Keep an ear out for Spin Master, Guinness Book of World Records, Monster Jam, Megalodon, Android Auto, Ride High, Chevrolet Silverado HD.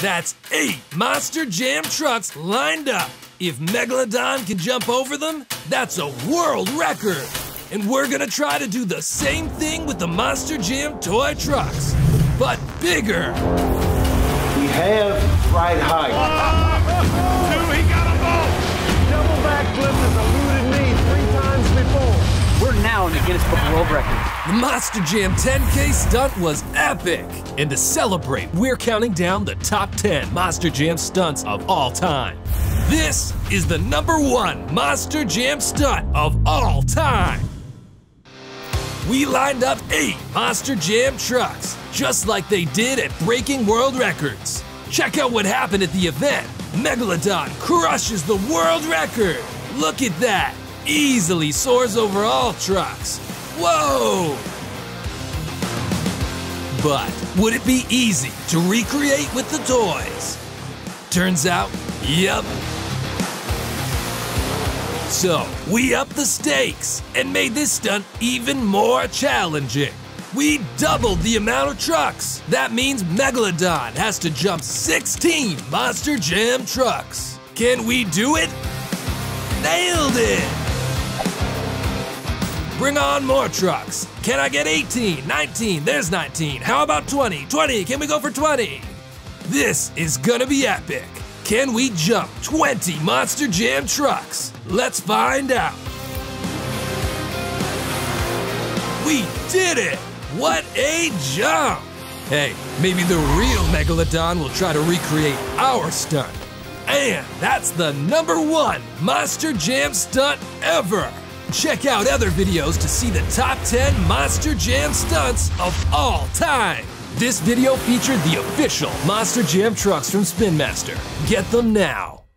That's 8 Monster Jam trucks lined up. If Megalodon can jump over them, that's a world record. And we're gonna try to do the same thing with the Monster Jam toy trucks, but bigger. We have Ride High. He got a ball. Double backflip has eluded me 3 times before. We're now in the Guinness Book of World Records. The Monster Jam 10K stunt was epic. And to celebrate, we're counting down the top 10 Monster Jam stunts of all time. This is the #1 Monster Jam stunt of all time. We lined up 8 Monster Jam trucks, just like they did at breaking world records. Check out what happened at the event. Megalodon crushes the world record. Look at that. Easily soars over all trucks. Whoa! But would it be easy to recreate with the toys? Turns out, yep. So, we upped the stakes and made this stunt even more challenging. We doubled the amount of trucks. That means Megalodon has to jump 16 Monster Jam trucks. Can we do it? Nailed it! Bring on more trucks. Can I get 18, 19? There's 19. How about 20? 20, can we go for 20? This is gonna be epic. Can we jump 20 Monster Jam trucks? Let's find out. We did it! What a jump! Hey, maybe the real Megalodon will try to recreate our stunt. And that's the #1 Monster Jam stunt ever. Check out other videos to see the top 10 Monster Jam stunts of all time. This video featured the official Monster Jam trucks from Spin Master. Get them now.